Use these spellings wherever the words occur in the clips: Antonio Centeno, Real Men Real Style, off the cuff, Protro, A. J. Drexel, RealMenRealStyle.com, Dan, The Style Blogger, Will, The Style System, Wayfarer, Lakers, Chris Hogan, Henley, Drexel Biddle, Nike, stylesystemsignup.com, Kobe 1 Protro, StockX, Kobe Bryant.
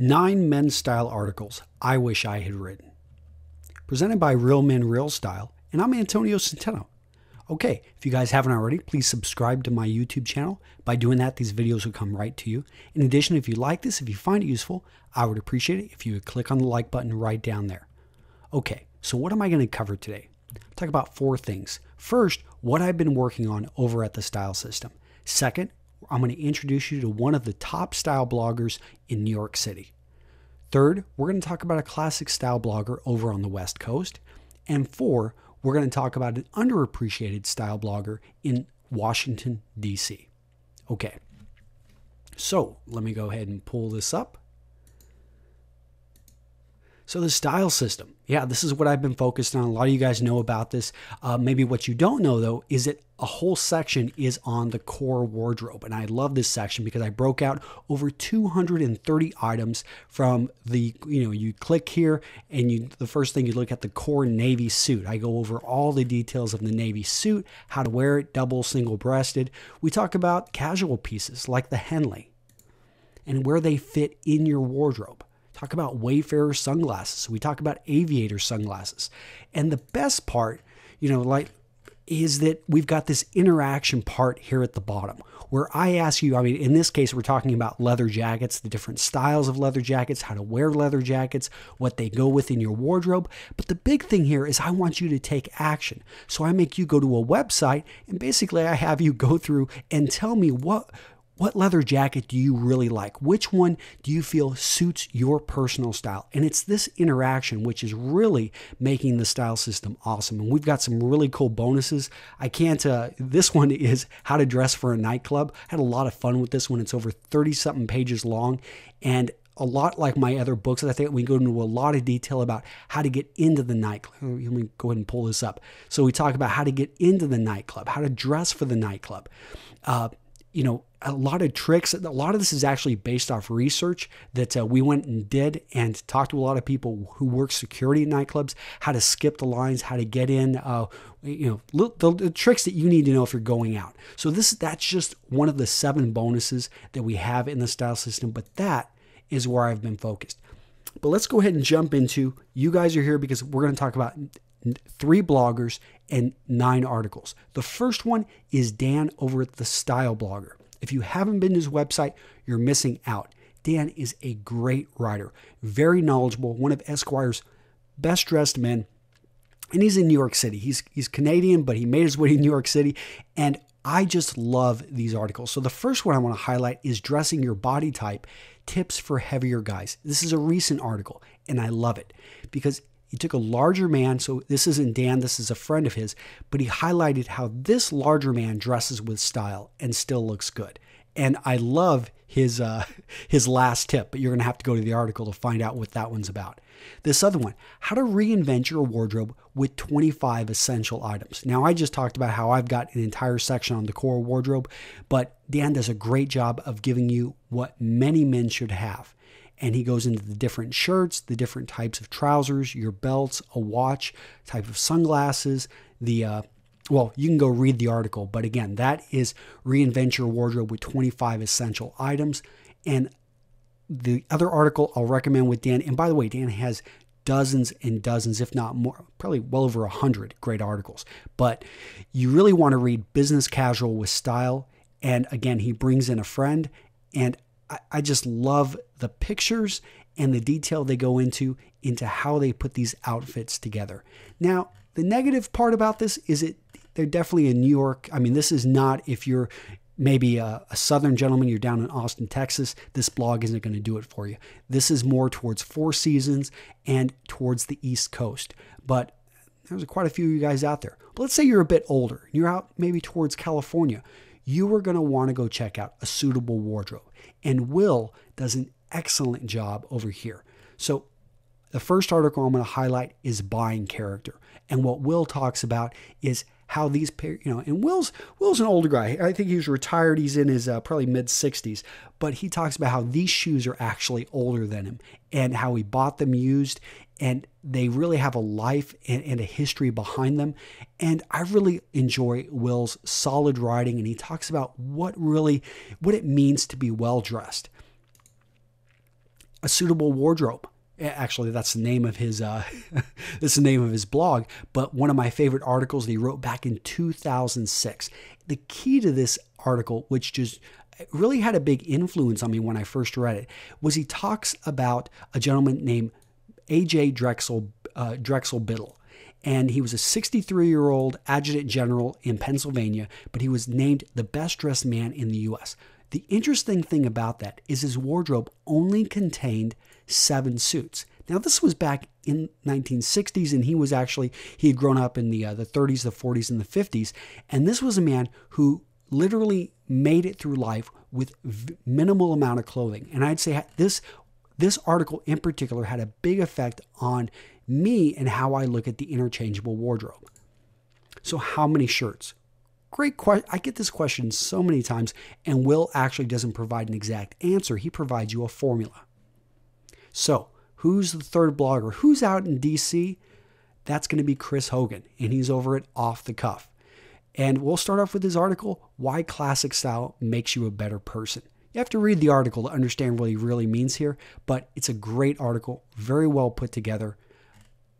9 men's style articles I wish I had written. Presented by Real Men Real Style, and I'm Antonio Centeno. Okay, if you guys haven't already, please subscribe to my YouTube channel. By doing that, these videos will come right to you. In addition, if you like this, if you find it useful, I would appreciate it if you would click on the like button right down there. Okay, so what am I going to cover today? I'll talk about 4 things. First, what I've been working on over at The Style System. Second, I'm going to introduce you to one of the top style bloggers in New York City. Third, we're going to talk about a classic style blogger over on the West Coast. And 4, we're going to talk about an underappreciated style blogger in Washington, D.C. Okay, so let me go ahead and pull this up. So the Style System. Yeah, this is what I've been focused on. A lot of you guys know about this. Maybe what you don't know, though, is that a whole section is on the core wardrobe. And I love this section because I broke out over 230 items from the, you click here and the first thing you look at the core navy suit. I go over all the details of the navy suit, how to wear it, double, single-breasted. We talk about casual pieces like the Henley and where they fit in your wardrobe. Talk about Wayfarer sunglasses. We talk about aviator sunglasses. And the best part, is that we've got this interaction part here at the bottom where I ask you, in this case, we're talking about leather jackets, the different styles of leather jackets, how to wear leather jackets, what they go with in your wardrobe. But the big thing here is I want you to take action. So I make you go to a website and basically I have you go through and tell me what leather jacket do you really like? Which one do you feel suits your personal style? And it's this interaction which is really making the Style System awesome. And we've got some really cool bonuses. This one is how to dress for a nightclub. I had a lot of fun with this one. It's over 30-something pages long. And a lot like my other books, I think we go into a lot of detail about how to get into the nightclub. Let me go ahead and pull this up. So we talk about how to get into the nightclub, how to dress for the nightclub. A lot of tricks. A lot of this is actually based off research that we went and did and talked to a lot of people who work security in nightclubs, how to skip the lines, how to get in, the tricks that you need to know if you're going out. So that's just one of the 7 bonuses that we have in the Style System, but that is where I've been focused. But let's go ahead and jump into, you guys are here because we're going to talk about 3 bloggers and 9 articles. The first one is Dan over at The Style Blogger. If you haven't been to his website, you're missing out. Dan is a great writer, very knowledgeable, one of Esquire's best dressed men, and he's in New York City. He's Canadian, but he made his way to New York City, and I just love these articles. So the first one I want to highlight is Dressing Your Body Type, Tips for Heavier Guys. This is a recent article, and I love it because he took a larger man, so this isn't Dan, this is a friend of his, but he highlighted how this larger man dresses with style and still looks good. And I love his last tip, but you're going to have to go to the article to find out what that one's about. This other one, how to reinvent your wardrobe with 25 essential items. Now, I just talked about how I've got an entire section on the core wardrobe, but Dan does a great job of giving you what many men should have. And he goes into the different shirts, the different types of trousers, your belts, a watch, type of sunglasses, well, you can go read the article, but again, that is Reinvent Your Wardrobe with 25 Essential Items. And the other article I'll recommend with Dan, and by the way, Dan has dozens and dozens, if not more, probably well over 100 great articles, but you really want to read Business Casual with Style. And again, he brings in a friend, and I just love the pictures and the detail they go into how they put these outfits together. Now, the negative part about this is they're definitely in New York. This is not if you're maybe a Southern gentleman, you're down in Austin, Texas, this blog isn't going to do it for you. This is more towards Four Seasons and towards the East Coast. But there's quite a few of you guys out there. But let's say you're a bit older. You're out maybe towards California. You are going to want to go check out a suitable wardrobe. And Will does an excellent job over here. So the first article I'm going to highlight is Buying Character. And what Will talks about is how these, and Will's an older guy. I think he's retired. He's in his probably mid-60s. But he talks about how these shoes are actually older than him and how he bought them used. And they really have a life and a history behind them. And I really enjoy Will's solid writing. And he talks about what it means to be well-dressed. a suitable wardrobe. Actually, that's the name of his that's the name of his blog, but one of my favorite articles that he wrote back in 2006. The key to this article, which just really had a big influence on me when I first read it, was he talks about a gentleman named A. J. Drexel, Drexel Biddle. And he was a 63-year-old adjutant general in Pennsylvania, but he was named the best-dressed man in the U.S. The interesting thing about that is his wardrobe only contained 7 suits. Now, this was back in 1960s, and he had grown up in the 30s, the 40s, and the 50s. And this was a man who literally made it through life with minimal amount of clothing. And I'd say this article in particular had a big effect on me and how I look at the interchangeable wardrobe. So how many shirts? Great question. I get this question so many times, and Will actually doesn't provide an exact answer. He provides you a formula. So who's the third blogger? Who's out in DC? That's going to be Chris Hogan, and he's over at Off the Cuff. And we'll start off with his article, Why Classic Style Makes You a Better Person. You have to read the article to understand what he really means here, but it's a great article, very well put together.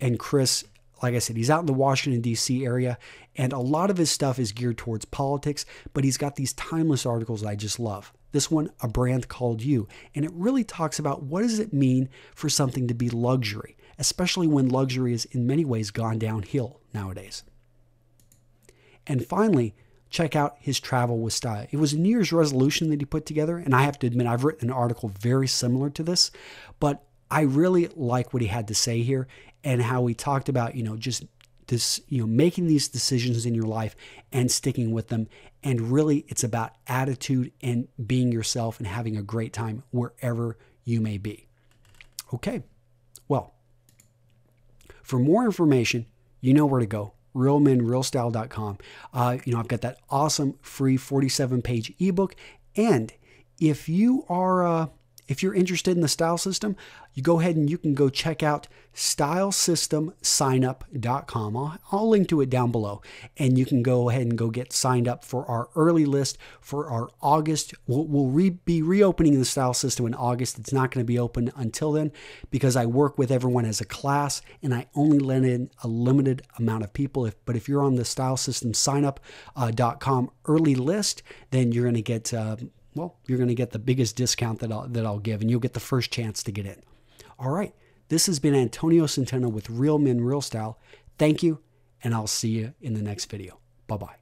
And Chris, like I said, he's out in the Washington, D.C. area, and a lot of his stuff is geared towards politics, but he's got these timeless articles that I just love. This one, A Brand Called You, and it really talks about what does it mean for something to be luxury, especially when luxury is in many ways gone downhill nowadays. And finally, check out his Travel with Style. It was a New Year's resolution that he put together, and I have to admit I've written an article very similar to this, but I really like what he had to say here and how he talked about, just this, making these decisions in your life and sticking with them. And really it's about attitude and being yourself and having a great time wherever you may be. Okay. Well, for more information, you know where to go. RealMenRealStyle.com. I've got that awesome free 47-page ebook. And if you are, if you're interested in the style system, you go ahead and you can go check out stylesystemsignup.com. I'll link to it down below, and you can go ahead and go get signed up for our early list for our August. We'll be reopening the style system in August. It's not going to be open until then because I work with everyone as a class, and I only let in a limited amount of people. But if you're on the stylesystemsignup.com early list, then you're going to get... you're going to get the biggest discount that I'll give, and you'll get the first chance to get in. All right. This has been Antonio Centeno with Real Men Real Style. Thank you, and I'll see you in the next video. Bye-bye.